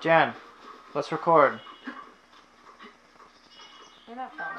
Jan, let's record. You're not filming.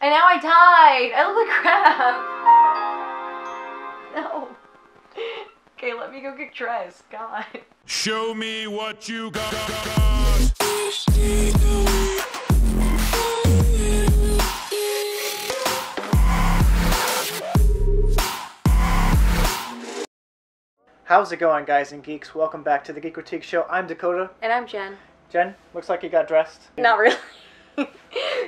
And now I died! I look like crap! No. Okay, let me go get dressed. God. Show me what you got. How's it going, guys and geeks? Welcome back to the Geek Critique Show. I'm Dakota. And I'm Jen. Jen, looks like you got dressed. Not really.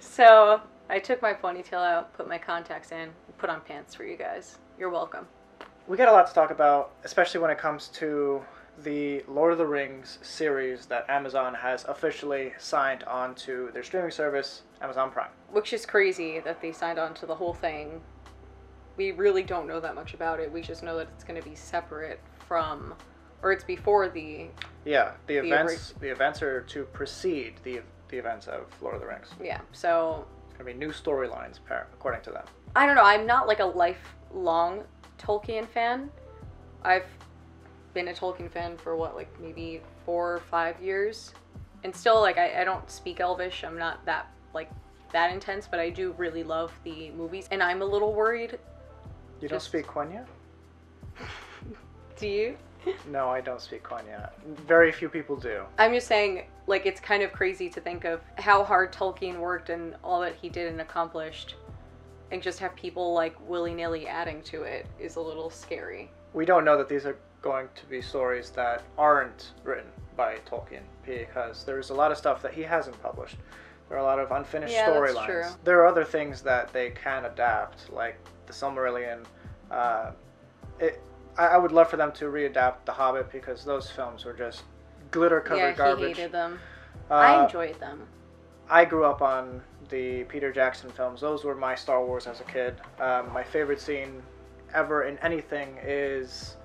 So, I took my ponytail out, put my contacts in, put on pants for you guys. You're welcome. We got a lot to talk about, especially when it comes to the Lord of the Rings series that Amazon has officially signed on to their streaming service, Amazon Prime. Which is crazy that they signed on to the whole thing. We really don't know that much about it. We just know that it's going to be separate from, or it's before the... Yeah, the events are to precede the events of Lord of the Rings. Yeah, so... It's going to be new storylines, according to them. I don't know. I'm not like a lifelong Tolkien fan. I've been a Tolkien fan for what, like maybe 4 or 5 years, and still like I don't speak Elvish. I'm not that intense, but I do really love the movies, and I'm a little worried. You don't speak Quenya? Do you? No, I don't speak Quenya. Very few people do. I'm just saying, like, it's kind of crazy to think of how hard Tolkien worked and all that he did and accomplished, and just have people like willy-nilly adding to it is a little scary. We don't know that these are going to be stories that aren't written by Tolkien, because there's a lot of stuff that he hasn't published. There are a lot of unfinished storylines. There are other things that they can adapt, like The Silmarillion. I would love for them to readapt The Hobbit, because those films were just glitter-covered garbage. Yeah, he hated them. I enjoyed them. I grew up on the Peter Jackson films. Those were my Star Wars as a kid. My favorite scene ever in anything is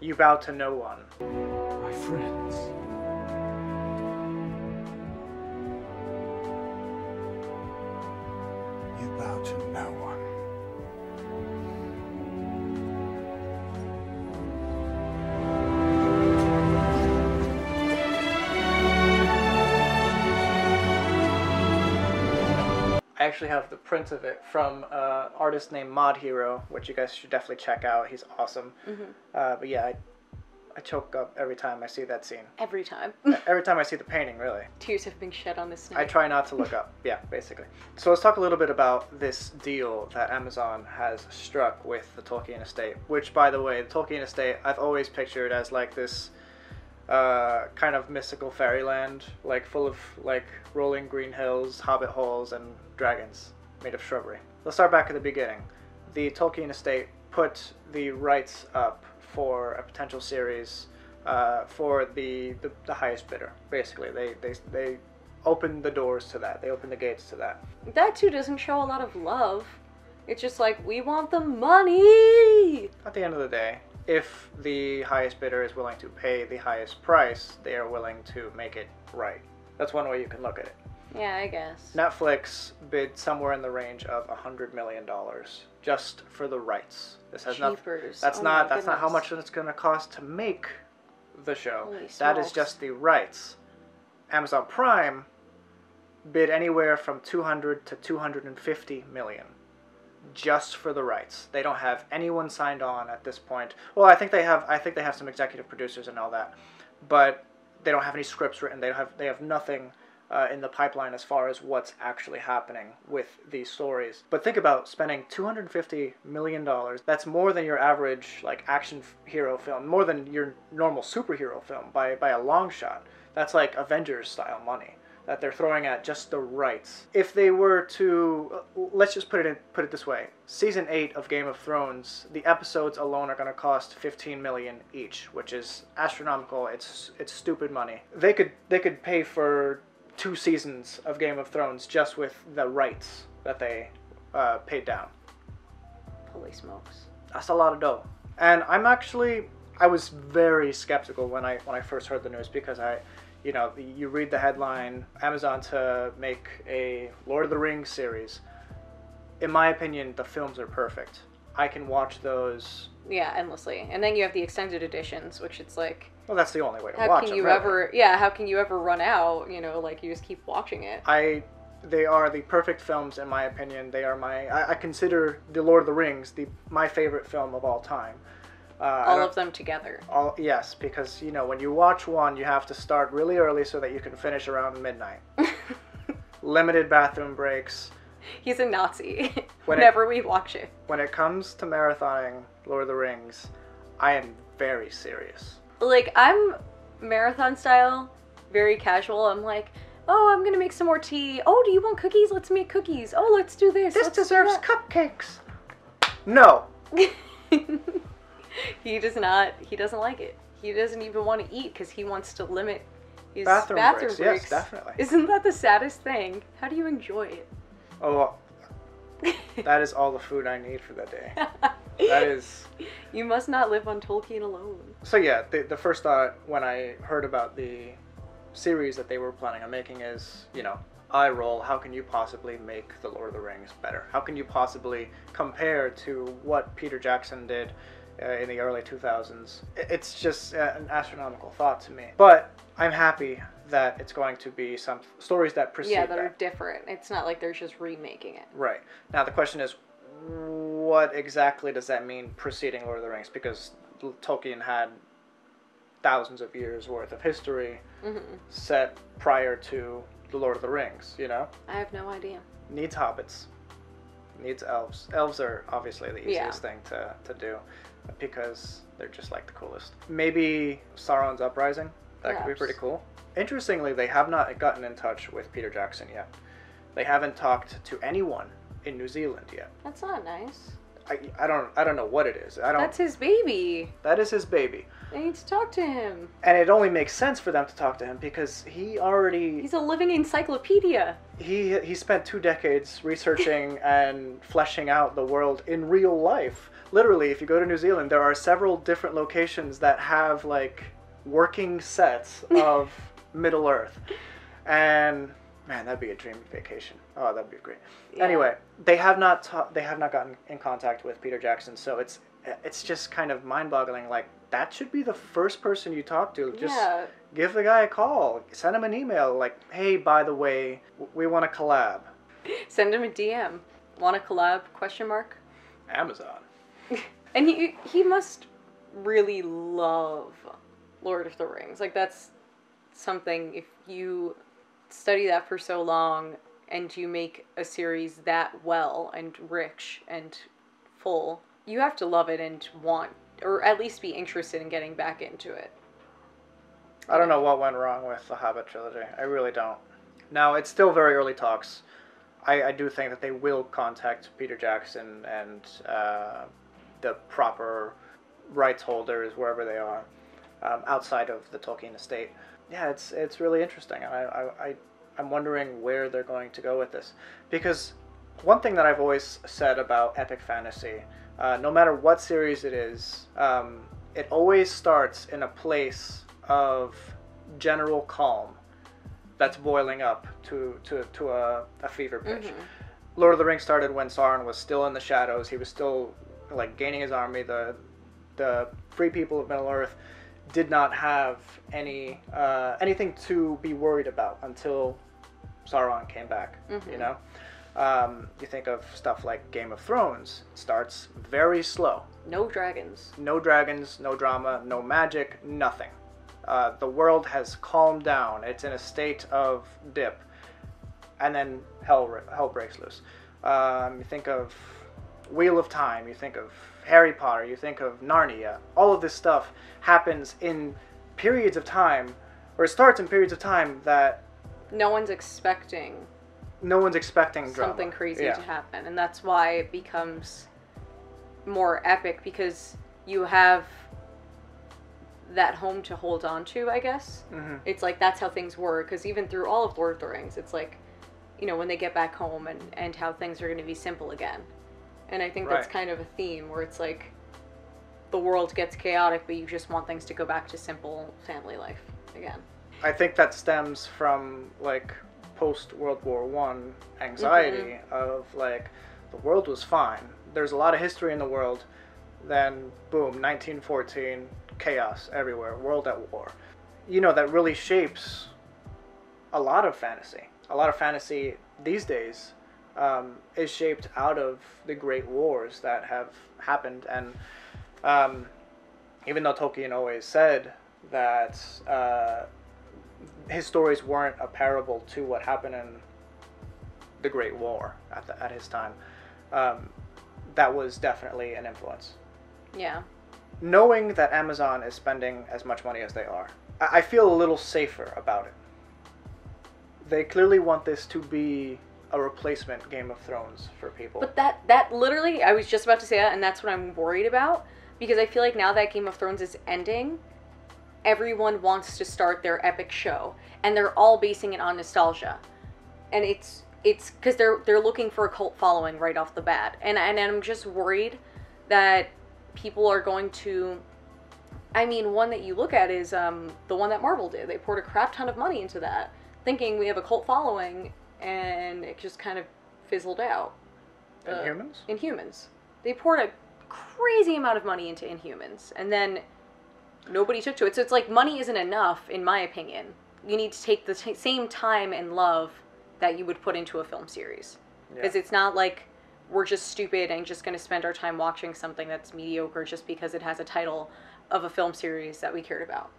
You Bow to No One. My friends. You bow to no one. I actually have the print of it from an artist named Mod Hero, which you guys should definitely check out. He's awesome. Mm-hmm. But yeah, I choke up every time I see that scene. Every time? Every time I see the painting, really. Tears have been shed on this night. I try not to look up. Yeah, basically. So let's talk a little bit about this deal that Amazon has struck with the Tolkien Estate, which, by the way, the Tolkien Estate, I've always pictured as like this kind of mystical fairyland, like full of like rolling green hills, hobbit holes, and dragons made of shrubbery. Let's start back at the beginning. The Tolkien Estate put the rights up for a potential series for the highest bidder. Basically, they opened the doors to that. They opened the gates to that. That too doesn't show a lot of love. It's just like, we want the money! At the end of the day, if the highest bidder is willing to pay the highest price, they are willing to make it right. That's one way you can look at it. Yeah, I guess. Netflix bid somewhere in the range of $100 million just for the rights. This has Jeepers. That's not how much it's going to cost to make the show. Holy smokes. That is just the rights. Amazon Prime bid anywhere from 200 to 250 million just for the rights. They don't have anyone signed on at this point. Well, I think they have some executive producers and all that, but they don't have any scripts written. They have nothing in the pipeline as far as what's actually happening with these stories. But think about spending $250 million. That's more than your average like action hero film, more than your normal superhero film by a long shot. That's like Avengers style money that they're throwing at just the rights. If they were to, let's just put it this way. Season 8 of Game of Thrones, the episodes alone are going to cost $15 million each, which is astronomical. It's stupid money. They could pay for 2 seasons of Game of Thrones just with the rights that they paid down. Holy smokes. That's a lot of dough. And I was very skeptical when I first heard the news, because you read the headline, Amazon to make a Lord of the Rings series. In my opinion, the films are perfect. I can watch those Yeah, endlessly. And then you have the extended editions, which it's like... Well, that's the only way to watch them. How can you ever run out? You know, like, you just keep watching it. They are the perfect films, in my opinion. They are my... I consider The Lord of the Rings my favorite film of all time. All of them together. Yes, because, you know, when you watch one, you have to start really early so that you can finish around midnight. Limited bathroom breaks. He's a Nazi. Whenever we watch it. When it comes to marathoning Lord of the Rings, I am very serious. Like, I'm marathon style, very casual. I'm like, oh, I'm gonna make some more tea. Oh, do you want cookies? Let's make cookies. Oh, let's do this. This deserves cupcakes. No. He doesn't like it. He doesn't even want to eat because he wants to limit his bathroom breaks. Yes, definitely. Isn't that the saddest thing? How do you enjoy it? Oh, that is all the food I need for that day. That is... You must not live on Tolkien alone. So yeah, the first thought when I heard about the series that they were planning on making is, you know, eye roll, how can you possibly make The Lord of the Rings better? How can you possibly compare to what Peter Jackson did in the early 2000s? It's just an astronomical thought to me. But I'm happy that it's going to be some stories that precede that are different. It's not like they're just remaking it. Right. Now the question is, what exactly does that mean, preceding Lord of the Rings? Because Tolkien had thousands of years worth of history set prior to the Lord of the Rings, you know? I have no idea. Needs hobbits. Needs elves. Elves are obviously the easiest thing to do because they're just like the coolest. Maybe Sauron's uprising. That could be pretty cool. Interestingly, they have not gotten in touch with Peter Jackson yet. They haven't talked to anyone in New Zealand yet. That's not nice. I don't know what it is. That's his baby. That is his baby. They need to talk to him. And it only makes sense for them to talk to him because he's a living encyclopedia. He spent 2 decades researching and fleshing out the world in real life. Literally, if you go to New Zealand, there are several different locations that have like working sets of Middle-earth. And man, that'd be a dream vacation. Oh, that'd be great. Yeah. Anyway, they have not gotten in contact with Peter Jackson, so it's just kind of mind-boggling. Like, that should be the first person you talk to. Just give the guy a call, send him an email, like, hey, by the way, we want to collab. Send him a DM. Want to collab? ? Amazon. And he must really love Lord of the Rings. Like, that's something, if you study that for so long and you make a series that well and rich and full, you have to love it and want, or at least be interested in getting back into it. I don't know what went wrong with the Hobbit trilogy. I really don't. Now, it's still very early talks. I do think that they will contact Peter Jackson and the proper rights holders, wherever they are. Outside of the Tolkien estate. Yeah, it's really interesting. I'm wondering where they're going to go with this. Because one thing that I've always said about epic fantasy, no matter what series it is, it always starts in a place of general calm that's boiling up to a fever pitch. Lord of the Rings started when Sauron was still in the shadows. He was still like gaining his army. The free people of Middle-earth did not have any anything to be worried about until Sauron came back. You know, you think of stuff like Game of Thrones. It starts very slow. No dragons, no drama, no magic, nothing. The world has calmed down. It's in a state of dip, and then hell breaks loose. You think of Wheel of Time, you think of Harry Potter, you think of Narnia. All of this stuff happens in periods of time, or it starts in periods of time that no one's expecting. No one's expecting drama. Something crazy to happen, and that's why it becomes more epic, because you have that home to hold on to, I guess. It's like, that's how things were, because even through all of Lord of the Rings, it's like, you know, when they get back home and how things are going to be simple again. And I think that's kind of a theme where it's like the world gets chaotic, but you just want things to go back to simple family life again. I think that stems from like post-World War I anxiety of like, the world was fine. There's a lot of history in the world. Then, boom, 1914, chaos everywhere, world at war. You know, that really shapes a lot of fantasy. A lot of fantasy these days is shaped out of the great wars that have happened. And even though Tolkien always said that his stories weren't a parable to what happened in the Great War at his time, that was definitely an influence. Yeah. Knowing that Amazon is spending as much money as they are, I feel a little safer about it. They clearly want this to be a replacement Game of Thrones for people. But that literally, I was just about to say that, and that's what I'm worried about, because I feel like now that Game of Thrones is ending, everyone wants to start their epic show, and they're all basing it on nostalgia. And it's because they're looking for a cult following right off the bat. And I'm just worried that people are going to... I mean, one that you look at is the one that Marvel did. They poured a crap ton of money into that, thinking we have a cult following, and it just kind of fizzled out. Inhumans? Inhumans. They poured a crazy amount of money into Inhumans, and then nobody took to it. So it's like money isn't enough, in my opinion. You need to take the same time and love that you would put into a film series. Because it's not like we're just stupid and just going to spend our time watching something that's mediocre just because it has a title of a film series that we cared about.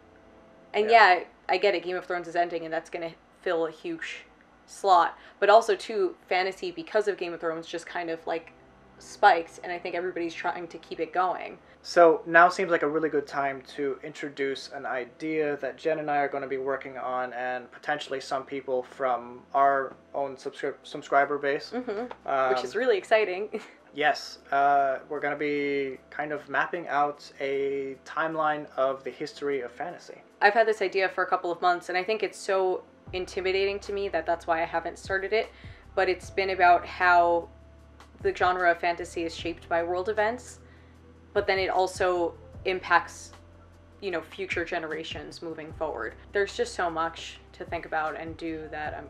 And yeah, I get it. Game of Thrones is ending, and that's going to fill a huge slot. But also, too, fantasy, because of Game of Thrones, just kind of like spikes, and I think everybody's trying to keep it going. So now seems like a really good time to introduce an idea that Jen and I are going to be working on, and potentially some people from our own subscriber base. Mm-hmm. Which is really exciting. Yes. We're going to be kind of mapping out a timeline of the history of fantasy. I've had this idea for a couple of months, and I think it's so intimidating to me that that's why I haven't started it, but it's been about how the genre of fantasy is shaped by world events, but then it also impacts, you know, future generations moving forward. There's just so much to think about and do that I'm,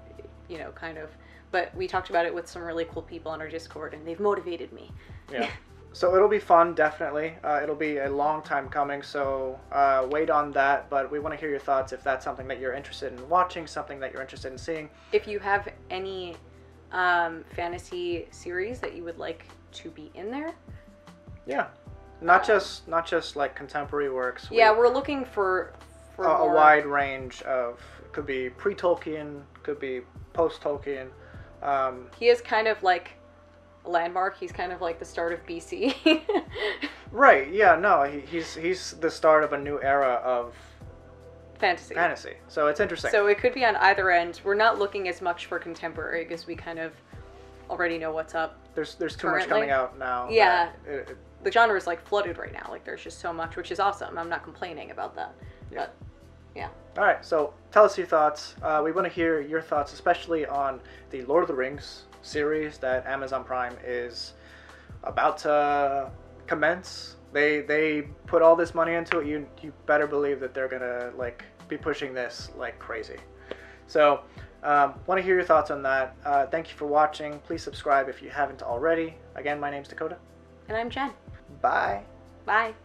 you know, kind of, but we talked about it with some really cool people on our Discord, and they've motivated me. Yeah. So it'll be fun, definitely. It'll be a long time coming, so wait on that. But we want to hear your thoughts if that's something that you're interested in watching, something that you're interested in seeing. If you have any fantasy series that you would like to be in there. Yeah. Not just like contemporary works. Yeah, we're looking for a wide range of, could be pre-Tolkien, could be post-Tolkien. He is kind of like a landmark. He's kind of like the start of BC. Right. Yeah, no, he's the start of a new era of fantasy. So it's interesting. So it could be on either end. We're not looking as much for contemporary because we kind of already know what's up. There's too much coming out now. Yeah. The genre is like flooded right now. Like there's just so much, which is awesome. I'm not complaining about that. Yeah. But, yeah. All right. So tell us your thoughts. We want to hear your thoughts, especially on the Lord of the Rings series that Amazon Prime is about to commence. They put all this money into it. You better believe that they're gonna like be pushing this like crazy. So want to hear your thoughts on that. Thank you for watching. Please subscribe if you haven't already. Again, my name's Dakota. And I'm Jen. Bye. Bye.